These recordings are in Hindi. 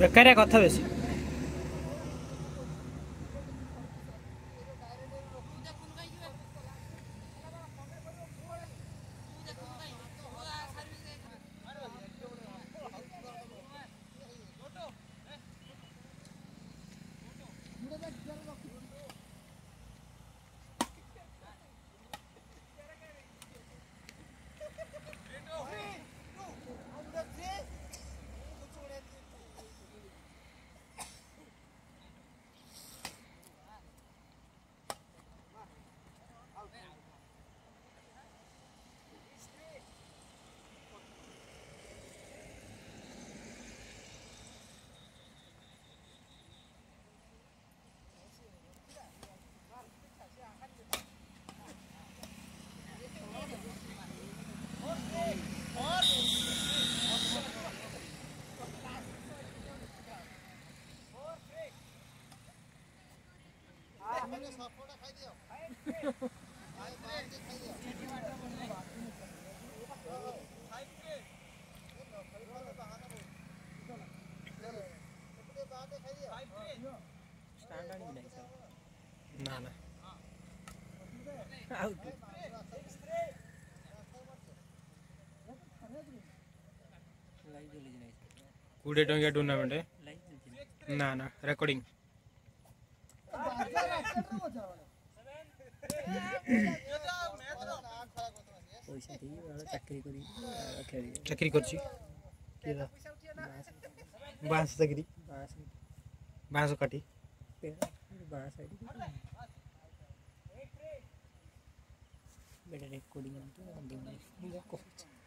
बेकारिया कथा बेसी कूड़े टंगिया टूर्नामेंट है ना ना रिकॉर्डिंग चाकरी कर बांस चाकरी बांस काटी रिकॉर्डिंग कष्ट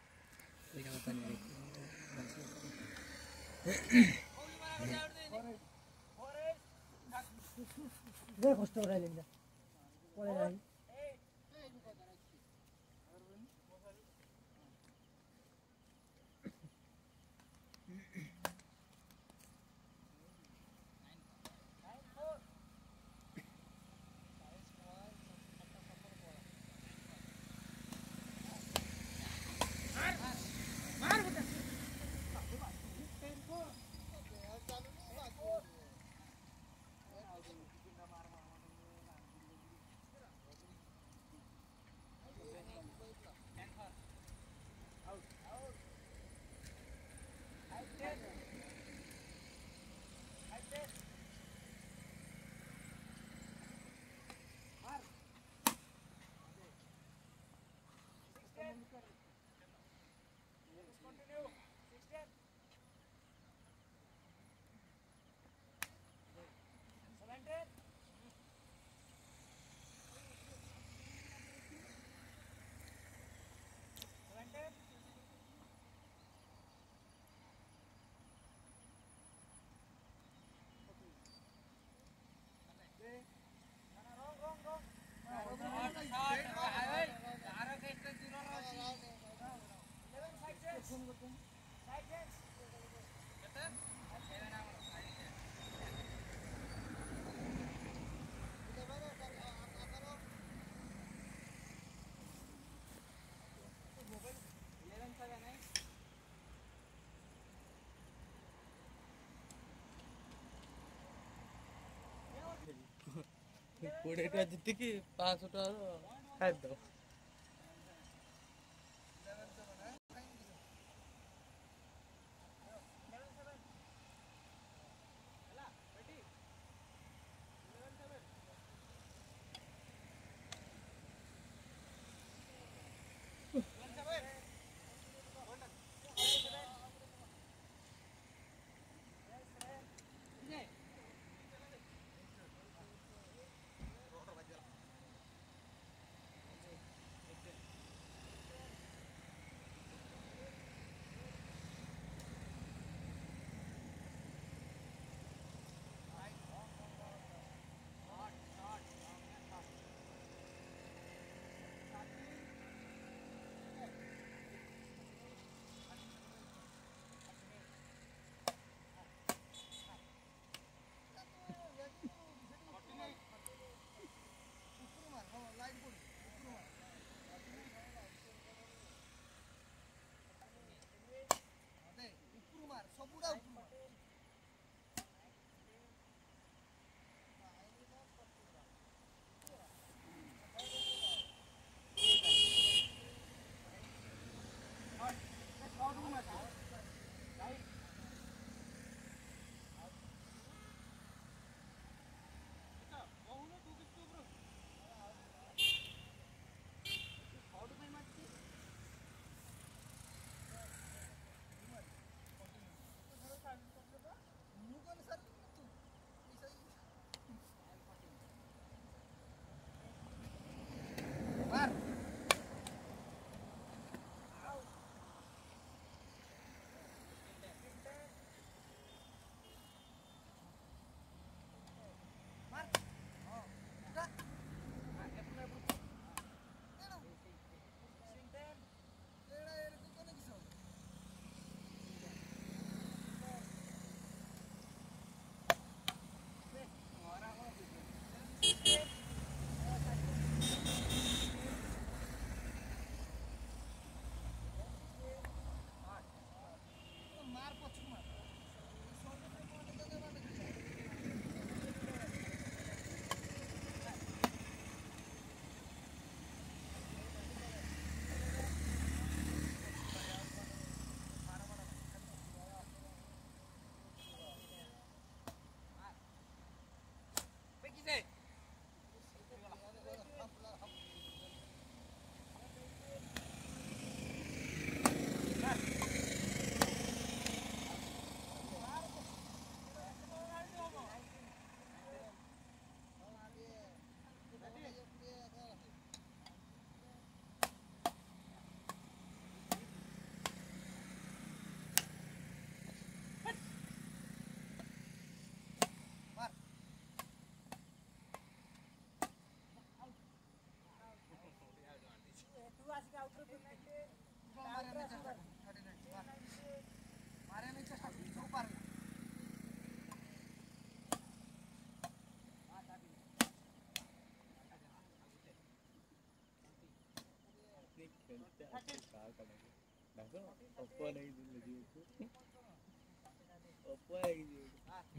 कोड़े का जित्ती की 500 है दो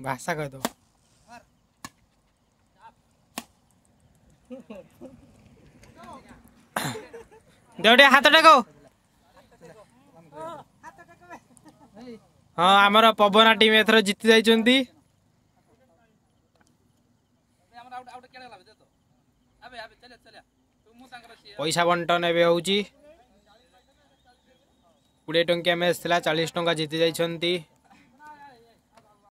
भाषा कर दो देवटे हाथ टेको हाँ आमर पवना टीम एथर जीति जाइछंती पैसा बंटन ए होउची 20 टंका मैच थला 40 टंका जीति जाइछंती।